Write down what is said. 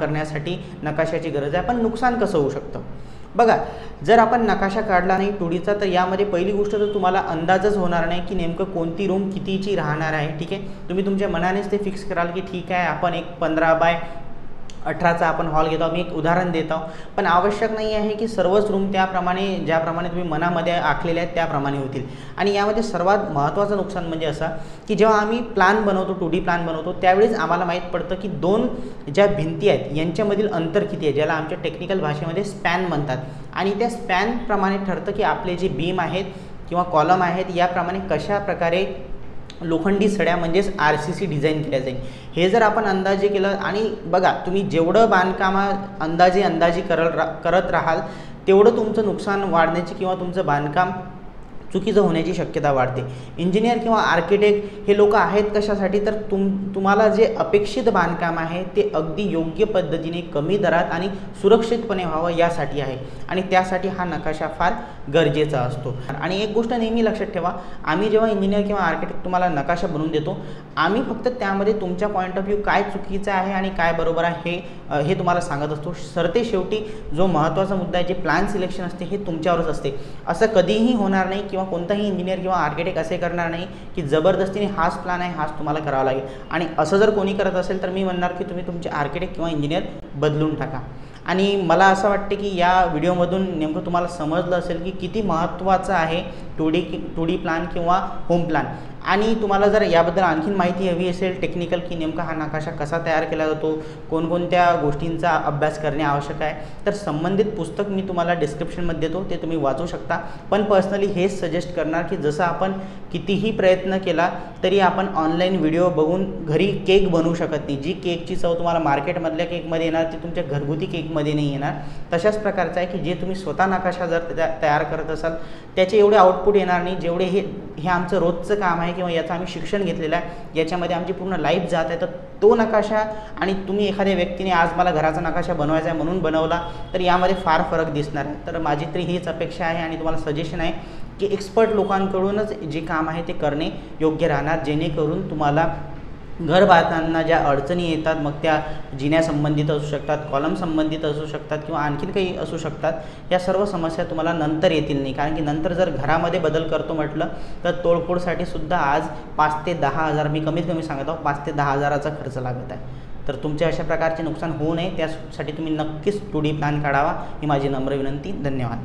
करण्यासाठी नकाशाची गरज आहे। पण नुकसान कसं होऊ शकतं बघा, जर आपण नकाशा काढला नाही 2Dचा तर यामध्ये पहिली गोष्ट तर तुम्हाला अंदाजच होणार नाही की नेमकं कोणती रूम कितीची राहणार आहे। ठीक आहे, तुम्ही तुमच्या मनानेच ते फिक्स कराल की ठीक आहे आपण एक 15 बाय 18 आपण हॉल घेतो। मी एक उदाहरण देता हूँ, पण आवश्यक नहीं है कि सर्वच रूम त्याप्रमाणे ज्याप्रमाणे तुम्ही मनामध्ये आखलेले आहेत त्याप्रमाणे होतील। आणि यामध्ये सर्वात महत्त्वाचं नुकसान म्हणजे असं की जेव्हा आम्ही प्लॅन बनवतो 2D प्लॅन बनवतो त्यावेळीच आम्हाला माहित पडतं की दोन ज्या भिंती आहेत यांच्यामधील अंतर किती आहे, ज्याला आमच्या टेक्निकल भाषेमध्ये स्पॅन म्हणतात। आणि त्या स्पॅन प्रमाणे ठरतं की आपले जे बीम आहेत किंवा कॉलम आहेत याप्रमाणे कशा प्रकारे लोखंडी सड्या म्हणजेच RCC डिझाइन केल्या जाईल। हे जर आपण अंदाजे केलं, आणि बघा तुम्ही जेवढं बांधकामा अंदाजे करत राहाल तेवढं तुमचं नुकसान वाढण्याची किंवा तुमचं बांधकाम चुकीचं होण्याची शक्यता वाढते। इंजिनियर किंवा आर्किटेक्ट हे लोक आहेत कशासाठी, तर तुम्हाला जे अपेक्षित बांधकाम आहे ते अगदी योग्य पद्धतीने कमी दरात आणि सुरक्षितपणे व्हावं यासाठी आहे, आणि त्यासाठी हा नकाशा फार गरजेचा असतो। आणि एक गोष्ट नेहमी लक्षात ठेवा, आम्ही जेव्हा इंजिनियर किंवा आर्किटेक्ट तुम्हाला नकाशा बनवून देतो आम्ही फक्त त्यामध्ये तुमच्या पॉईंट ऑफ व्ह्यू काय चुकीचं आहे आणि काय बरोबर आहे हे तुम्हाला सांगत असतो। सरते शेवटी जो महत्त्वाचा मुद्दा आहे जे प्लॅन सिलेक्शन असते हे तुमच्यावरच असते। असं कधीही होणार नाही किंवा कोणताही इंजिनियर किंवा आर्किटेक्ट असे करणार नाही की जबरदस्तीने हाच प्लॅन आहे हाच तुम्हाला करावा लागेल। आणि असं जर कोणी करत असेल तर मी म्हणणार की तुम्ही तुमचे आर्किटेक्ट किंवा इंजिनियर बदलून टाका। आणि मला असं वाटते की या व्हिडिओमधून नेमकं तुम्हाला समजलं असेल की किती महत्त्वाचं आहे 2D प्लॅन किंवा होम प्लॅन। आणि तुम्हाला जर याबद्दल आणखीन माहिती हवी असेल टेक्निकल की नेमका हा नकाशा कसा तयार केला जातो, कोणकोणत्या गोष्टींचा अभ्यास करणे आवश्यक आहे, तर संबंधित पुस्तक मी तुम्हाला डिस्क्रिप्शनमध्ये देतो ते तुम्ही वाचू शकता। पण पर्सनली हेच सजेस्ट करणार की जसं आपण कितीही प्रयत्न केला तरी आपण ऑनलाईन व्हिडिओ बघून घरी केक बनवू शकत नाही। जी केकची चव तुम्हाला मार्केटमधल्या केकमध्ये येणार ती तुमच्या घरगुती केकमध्ये नाही येणार। तशाच प्रकारचं आहे की जे तुम्ही स्वतः नकाशा जर तयार करत असाल त्याचे एवढे आउटपुट येणार नाही जेवढे हे आमचं रोजचं काम आहे किंवा याचा आम्ही शिक्षण घेतलेलं आहे, याच्यामध्ये आमची पूर्ण लाईफ जात आहे। तर तो नकाशा आणि तुम्ही एखाद्या व्यक्तीने आज मला घराचा नकाशा बनवायचा आहे म्हणून बनवला तर यामध्ये फार फरक दिसणार आहे। तर माझी तरी हीच अपेक्षा आहे आणि तुम्हाला सजेशन आहे की एक्सपर्ट लोकांकडूनच जे काम आहे ते करणे योग्य राहणार, जेणेकरून तुम्हाला घर बांधताना ज्या अडचणी येतात मग त्या जिन्या संबंधित असू शकतात, कॉलम संबंधित असू शकतात किंवा आणखीन काही असू शकतात, या सर्व समस्या तुम्हाला नंतर येतील नाही। कारण की नंतर जर घरामध्ये बदल करतो म्हटलं तर तोडफोडसाठी सुद्धा आज 5 ते 10 हजार मी कमीत कमी सांगत आहो 5 ते 10 हजाराचा खर्च लागत आहे। तर तुमचे अशा प्रकारचे नुकसान होऊ नये त्यासाठी तुम्ही नक्कीच 2D प्लॅन काढावा ही माझी नम्र विनंती। धन्यवाद।